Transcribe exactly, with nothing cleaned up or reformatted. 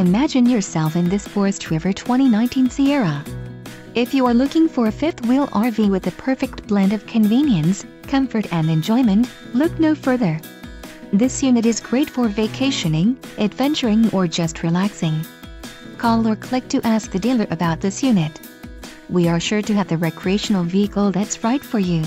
Imagine yourself in this Forest River twenty nineteen Sierra. If you are looking for a fifth-wheel R V with the perfect blend of convenience, comfort and enjoyment, look no further. This unit is great for vacationing, adventuring or just relaxing. Call or click to ask the dealer about this unit. We are sure to have the recreational vehicle that's right for you.